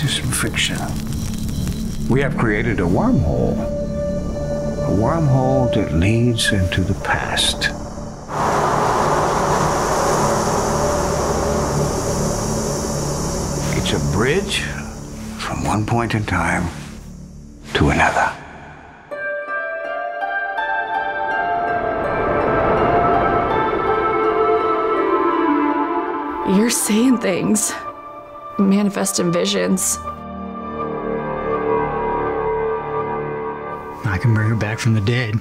basis of friction, we have created a wormhole that leads into the past. It's a bridge from one point in time to another. You're saying things, manifesting visions. I can bring her back from the dead.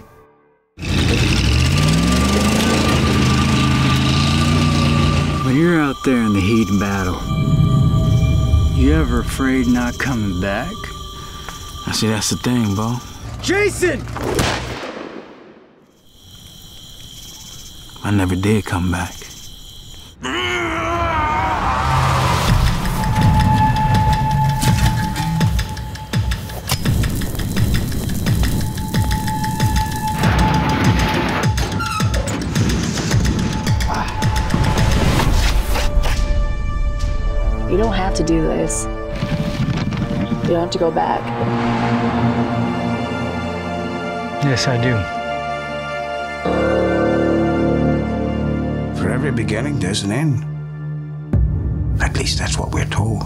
When you're out there in the heat of battle, you ever afraid not coming back? I see, that's the thing, Bo. Jason! I never did come back. You don't have to do this. You don't have to go back. Yes, I do. For every beginning, there's an end. At least that's what we're told.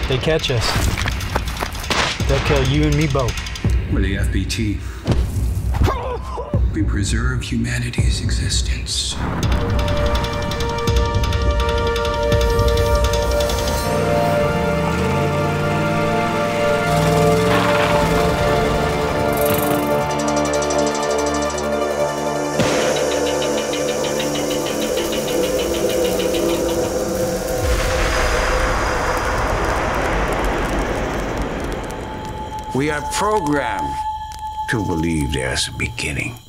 If they catch us, they'll kill you and me both. We're the FBT. We preserve humanity's existence. We are programmed to believe there's a beginning.